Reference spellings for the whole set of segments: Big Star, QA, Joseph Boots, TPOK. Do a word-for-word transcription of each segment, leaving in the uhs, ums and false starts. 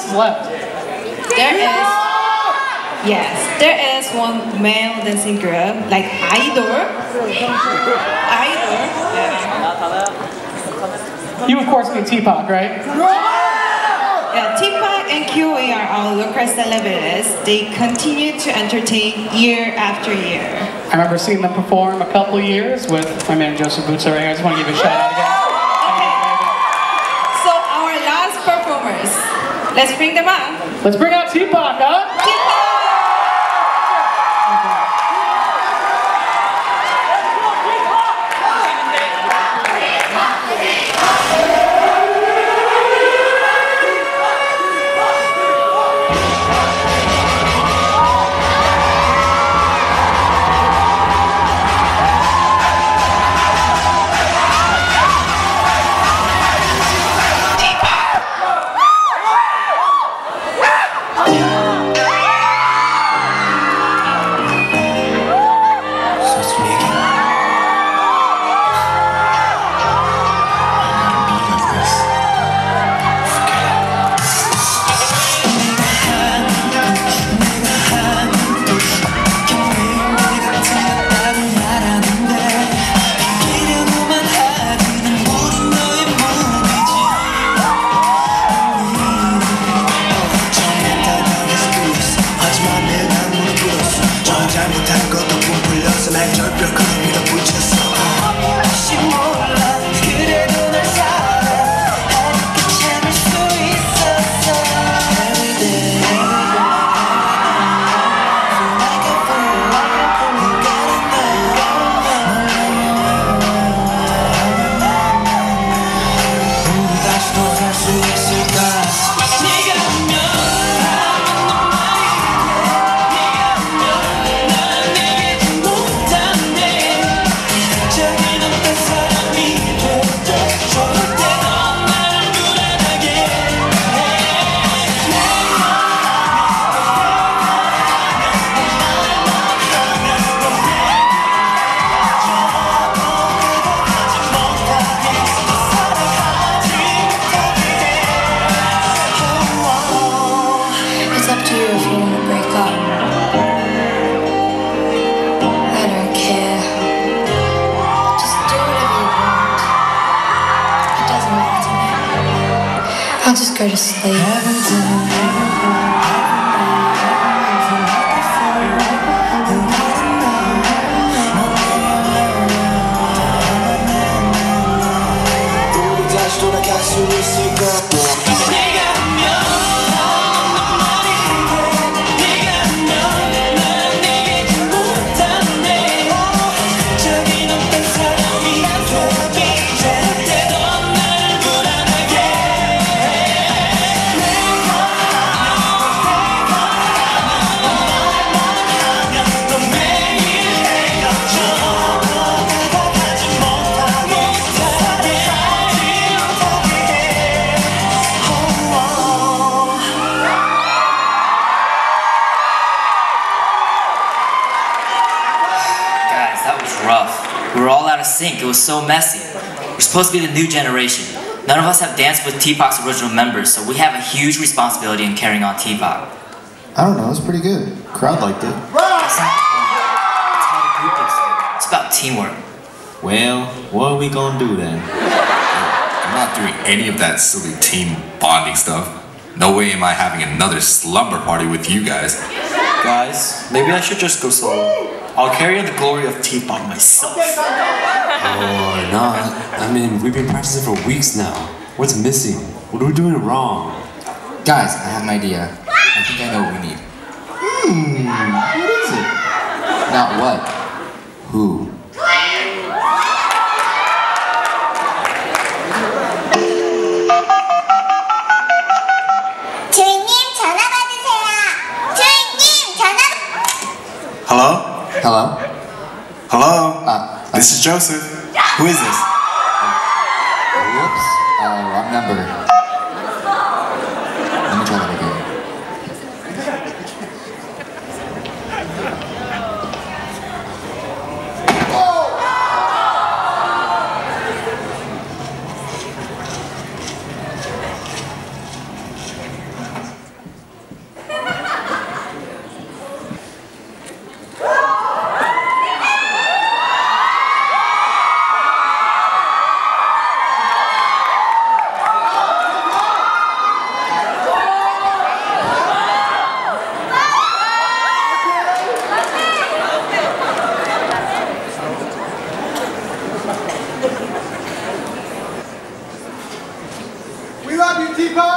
else is left? There is, yes, there is one male dancing group, like Idol. Idol. Yeah. You of course mean T P O K, right? Yeah, T P O K and Q A are all local celebrities. They continue to entertain year after year. I remember seeing them perform a couple years with my man Joseph Boots. I just want to give a shout out again. Performers. Let's bring them up. Let's bring out T P O K, huh? I'll just go to sleep. Rough. We were all out of sync. It was so messy. We're supposed to be the new generation. None of us have danced with T P O K's original members, so we have a huge responsibility in carrying on T P O K. I don't know. It was pretty good. Crowd liked it. That's how the group looks good. It's about teamwork. Well, what are we gonna do then? I'm not doing any of that silly team bonding stuff. No way am I having another slumber party with you guys. Guys, maybe I should just go solo. I'll carry the glory of T P O K myself. Oh, no. I mean, we've been practicing for weeks now. What's missing? What are we doing wrong? Guys, I have an idea. I think I know what we need. Hmm, what is it? Not what. Who? Hello? Hello? Hello? Uh, uh, this is Joseph. Who is this? Uh, whoops. Uh, wrong number. Let me try that again. T P O K!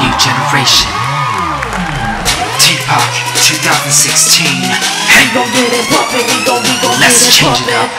New generation, T P O K twenty sixteen. Hey, we gon' get it poppin', we gon' we gon' get it poppin'. Let's change it up.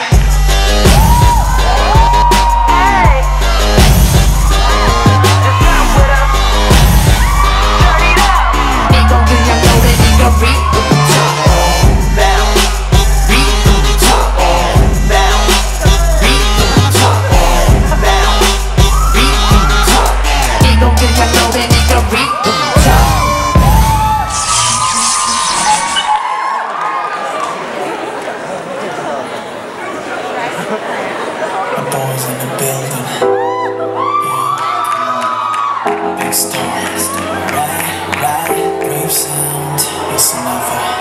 Boys in the building, yeah. Big stars, right, right, brave sound, it's another.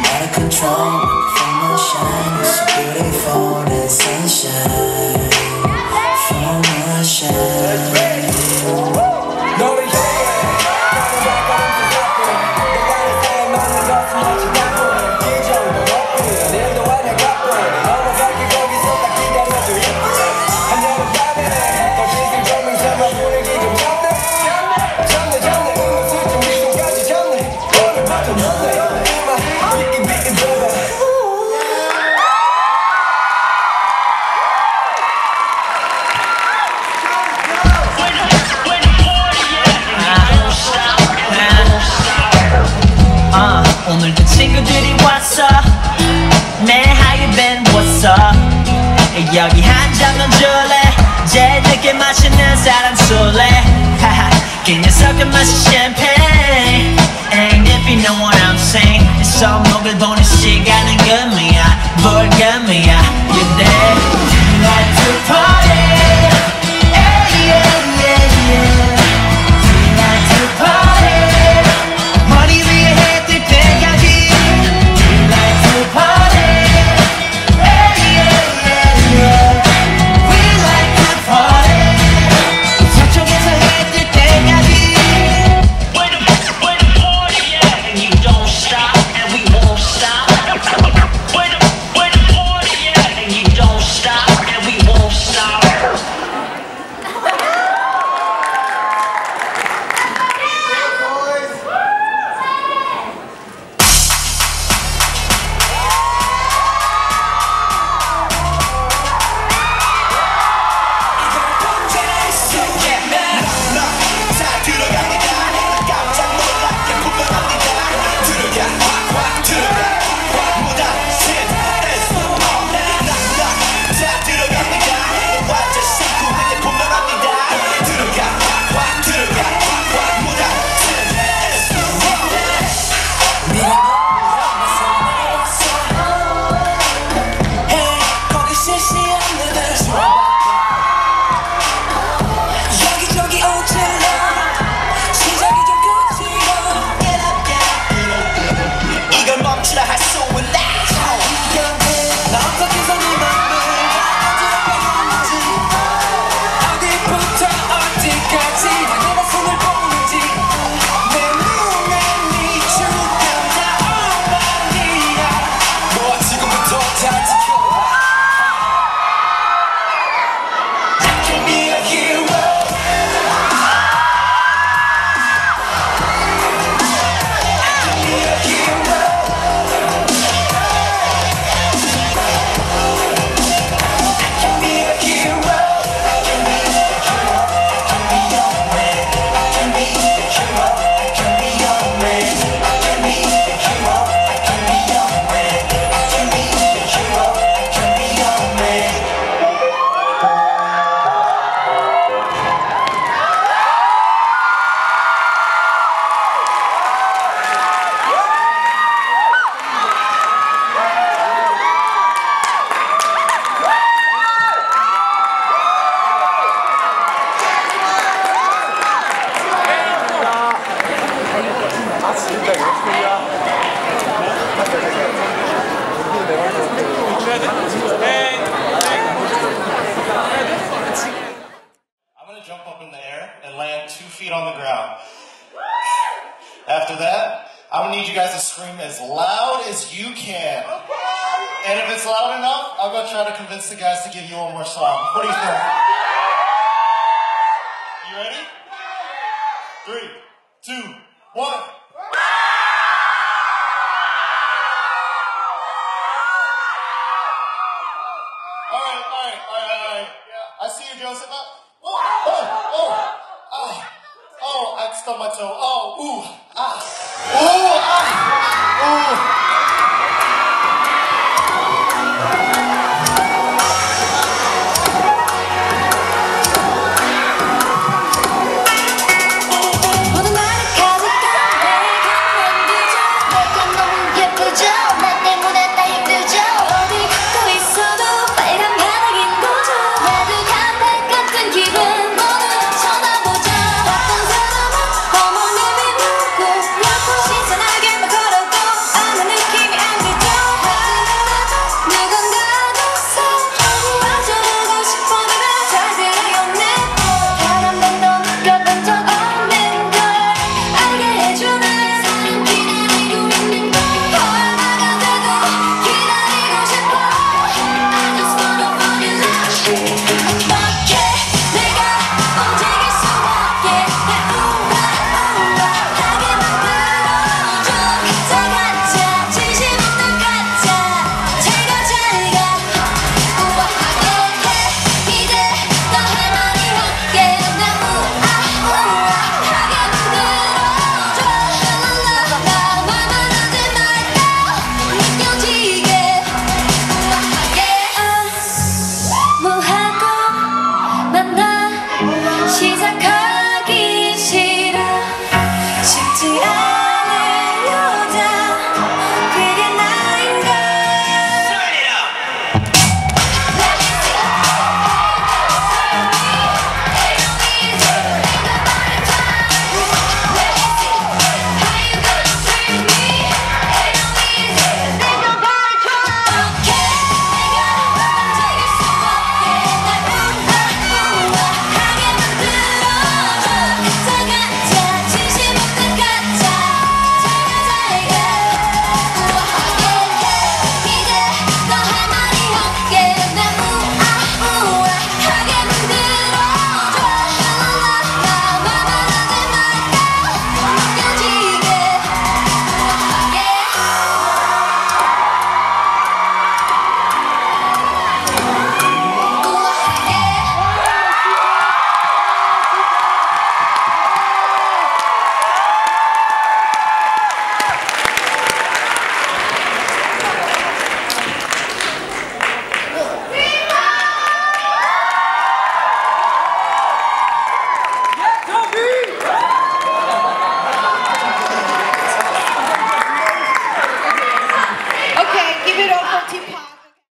Out of control, the sun shines, so beautiful and 오늘도 친구들이 왔어. Man, how you been? What's up? 여기 한 잔 얹을래? 제일 늦게 마시는 사람 술래? 그 녀석은 마신 champagne. And if you know what I'm saying, 손목을 보는 시간은 금이야, 불금이야. You there? Tonight to party. Yeah, yeah, yeah, yeah. Tonight to party. Oh, ooh, ah, ooh, ah, ooh.